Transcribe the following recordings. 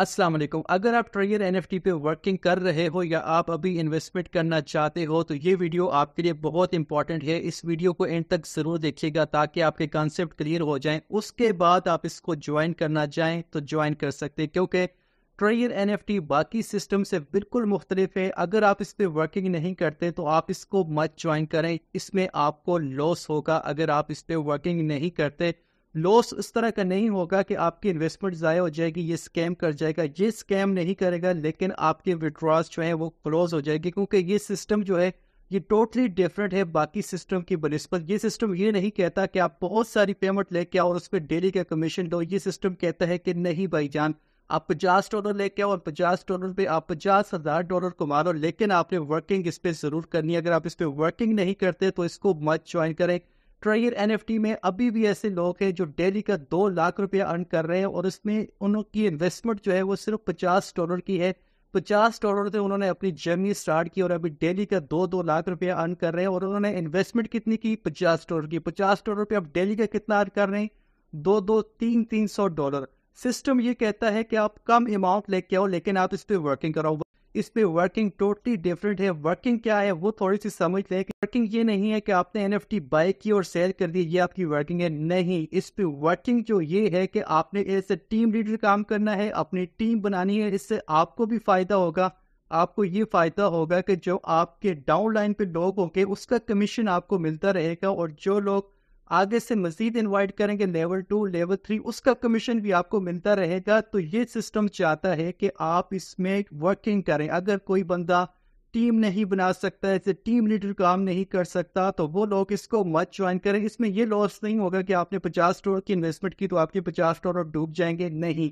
अस्सलाम वालेकुम। अगर आप ट्रेयर NFT पे वर्किंग कर रहे हो या आप अभी इन्वेस्टमेंट करना चाहते हो तो ये वीडियो आपके लिए बहुत इंपॉर्टेंट है। इस वीडियो को एंड तक ज़रूर देखिएगा ताकि आपके कॉन्सेप्ट क्लियर हो जाएं। उसके बाद आप इसको ज्वाइन करना चाहें तो ज्वाइन कर सकते हैं, क्योंकि ट्रेयर NFT बाकी सिस्टम से बिल्कुल मुख्तलिफ है। अगर आप इस पर वर्किंग नहीं करते तो आप इसको मत ज्वाइन करें, इसमें आपको लॉस होगा। अगर आप इस पर वर्किंग नहीं करते, लॉस इस तरह का नहीं होगा कि आपकी इन्वेस्टमेंट ज़ाया हो जाएगी, ये स्कैम कर जाएगा। ये स्कैम नहीं करेगा लेकिन आपके विड्रॉस जो है वो क्लोज हो जाएगी, क्योंकि ये सिस्टम जो है ये टोटली डिफरेंट है बाकी सिस्टम की बनस्बत। ये सिस्टम ये नहीं कहता कि आप बहुत सारी पेमेंट लेके आओ और उस पर डेली का कमीशन दो। ये सिस्टम कहता है कि नहीं भाई जान, आप $50 लेके आओ और $50 पे आप $50,000 कमा लो, लेकिन आपने वर्किंग इस पर ज़रूर करनी है। अगर आप इस पर वर्किंग नहीं करते तो इसको मत ज्वाइन करें। ट्रेयर NFT में अभी भी ऐसे लोग हैं जो डेली का 2 लाख रुपया अर्न कर रहे हैं और इसमें उनकी इन्वेस्टमेंट जो है वो सिर्फ $50 की है। $50 से उन्होंने अपनी जर्नी स्टार्ट की और अभी डेली का 2-2 लाख रुपया अर्न कर रहे हैं। और उन्होंने इन्वेस्टमेंट कितनी की? $50 की। $50 पे आप डेली का कितना अर्न कर रहे हैं? 2-2, 3-3 $100। सिस्टम ये कहता है कि आप कम अमाउंट लेके आओ लेकिन आप इस पर वर्किंग कराओ। इस पे वर्किंग टोटली डिफरेंट है। वर्किंग क्या है वो थोड़ी सी समझ लें। वर्किंग ये नहीं है कि आपने NFT बाय की और सेल कर दी, ये आपकी वर्किंग है, नहीं। इस पे वर्किंग जो ये है कि आपने एज ए टीम लीडर काम करना है, अपनी टीम बनानी है। इससे आपको भी फायदा होगा। आपको ये फायदा होगा कि जो आपके डाउन लाइन पे लोग होंगे उसका कमीशन आपको मिलता रहेगा, और जो लोग आगे से मजीद इन्वाइट करेंगे लेवल 2, लेवल 3, उसका कमीशन भी आपको मिलता रहेगा। तो ये सिस्टम चाहता है कि आप इसमें वर्किंग करें। अगर कोई बंदा टीम नहीं बना सकता है, ऐसे टीम लीडर काम नहीं कर सकता, तो वो लोग इसको मत ज्वाइन करें। इसमें ये लॉस नहीं होगा कि आपने $50 की इन्वेस्टमेंट की तो आपके $50 डूब जाएंगे, नहीं।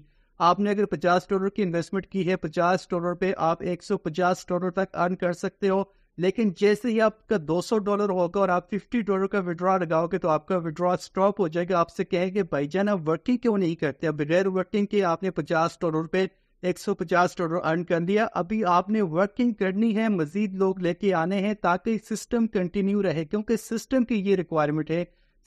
आपने अगर $50 की इन्वेस्टमेंट की है, $50 पे आप $150 तक अर्न कर सकते हो। लेकिन जैसे ही आपका $200 होगा और आप $50 का विड्रॉ लगाओगे तो आपका विड्रॉ स्टॉप हो जाएगा। आपसे कहेंगे भाईजान आप वर्किंग क्यों नहीं करते? अब बगैर वर्किंग के आपने $50 पे $150 अर्न कर लिया। अभी आपने वर्किंग करनी है, मजीद लोग लेके आने हैं ताकि सिस्टम कंटिन्यू रहे, क्योंकि सिस्टम की ये रिक्वायरमेंट है।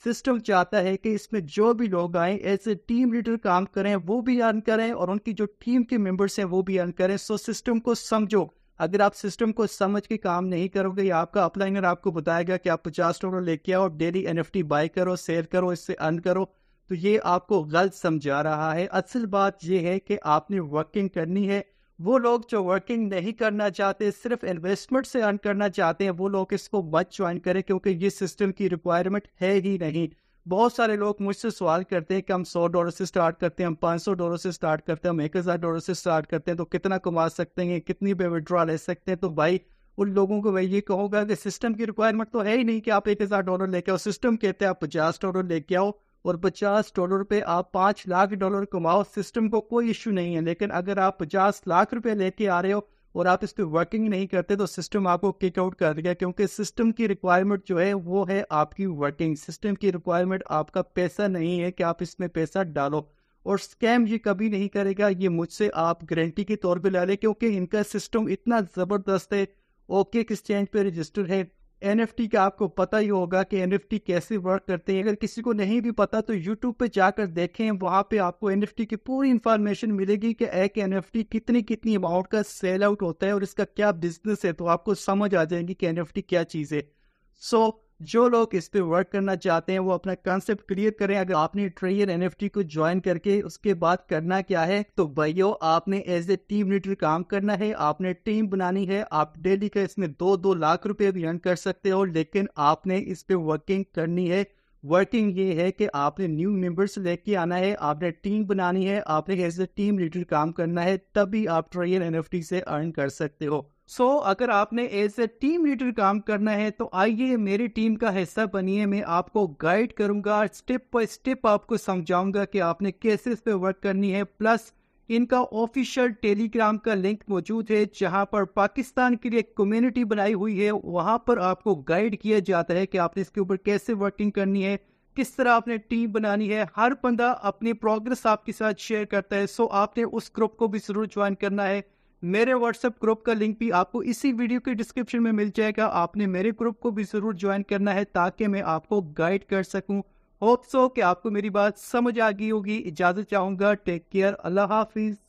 सिस्टम चाहता है कि इसमें जो भी लोग आए एज ए टीम लीडर काम करें, वो भी अर्न करें और उनकी जो टीम के मेम्बर्स हैं वो भी अर्न करें। सो सिस्टम को समझो। अगर आप सिस्टम को समझ के काम नहीं करोगे या आपका अपलाइनर आपको बताएगा कि आप $50 लेके आओ, डेली NFT बाय करो, सेल करो, इससे अर्न करो, तो ये आपको गलत समझा रहा है। असल बात ये है कि आपने वर्किंग करनी है। वो लोग जो वर्किंग नहीं करना चाहते, सिर्फ इन्वेस्टमेंट से अर्न करना चाहते हैं, वो लोग इसको मत ज्वाइन करें, क्योंकि ये सिस्टम की रिक्वायरमेंट है ही नहीं। बहुत सारे लोग मुझसे सवाल करते हैं कि हम $100 से स्टार्ट करते हैं, हम $500 से स्टार्ट करते हैं, हम $1000 से स्टार्ट करते हैं, तो कितना कमा सकते हैं, कितनी पे विड्रॉ ले सकते हैं? तो भाई उन लोगों को मैं ये कहूँगा कि सिस्टम की रिक्वायरमेंट तो है ही नहीं कि आप $1000 लेके आओ। सिस्टम कहते हैं आप $50 लेके आओ और $50 पे आप $5 लाख कमाओ। सिस्टम को कोई इशू नहीं है। लेकिन अगर आप $50 लाख लेके आ रहे हो और आप इस पर वर्किंग नहीं करते तो सिस्टम आपको किक आउट कर देगा, क्योंकि सिस्टम की रिक्वायरमेंट जो है वो है आपकी वर्किंग। सिस्टम की रिक्वायरमेंट आपका पैसा नहीं है कि आप इसमें पैसा डालो। और स्कैम ये कभी नहीं करेगा, ये मुझसे आप गारंटी के तौर पे ले लें, क्योंकि इनका सिस्टम इतना ज़बरदस्त है। OKX एक्सचेंज पे रजिस्टर है। NFT का आपको पता ही होगा कि NFT कैसे वर्क करते हैं। अगर किसी को नहीं भी पता तो YouTube पे जाकर देखें, वहाँ पे आपको NFT की पूरी इन्फॉर्मेशन मिलेगी कि एक NFT कितनी अमाउंट का सेल आउट होता है और इसका क्या बिजनेस है, तो आपको समझ आ जाएगी कि NFT क्या चीज़ है। सो जो लोग इस पे वर्क करना चाहते हैं वो अपना कॉन्सेप्ट क्लियर करें। अगर आपने ट्रेयर NFT को ज्वाइन करके उसके बाद करना क्या है, तो भाइयों आपने एज ए टीम लीडर काम करना है, आपने टीम बनानी है। आप डेली का इसमें 2-2 लाख रुपए भी अर्न कर सकते हो, लेकिन आपने इस पे वर्किंग करनी है। वर्किंग ये है कि आपने न्यू मेम्बर्स लेके आना है, आपने टीम बनानी है, आपने एज ए टीम लीडर काम करना है, तभी आप ट्रेयर NFT से अर्न कर सकते हो। अगर आपने एज ए टीम लीडर काम करना है तो आइए मेरी टीम का हिस्सा बनिए। मैं आपको गाइड करूंगा, स्टेप बाय स्टेप आपको समझाऊंगा कि आपने कैसे इस पे वर्क करनी है। प्लस इनका ऑफिशियल टेलीग्राम का लिंक मौजूद है, जहां पर पाकिस्तान के लिए कम्युनिटी बनाई हुई है। वहां पर आपको गाइड किया जाता है कि आपने इसके ऊपर कैसे वर्किंग करनी है, किस तरह आपने टीम बनानी है। हर बंदा अपनी प्रोग्रेस आपके साथ शेयर करता है। सो आपने उस ग्रुप को भी जरूर ज्वाइन करना है। मेरे व्हाट्सएप ग्रुप का लिंक भी आपको इसी वीडियो के डिस्क्रिप्शन में मिल जाएगा। आपने मेरे ग्रुप को भी ज़रूर ज्वाइन करना है ताकि मैं आपको गाइड कर सकूं। होप सो कि आपको मेरी बात समझ आ गई होगी। इजाज़त चाहूँगा। Take care. अल्लाह हाफिज़।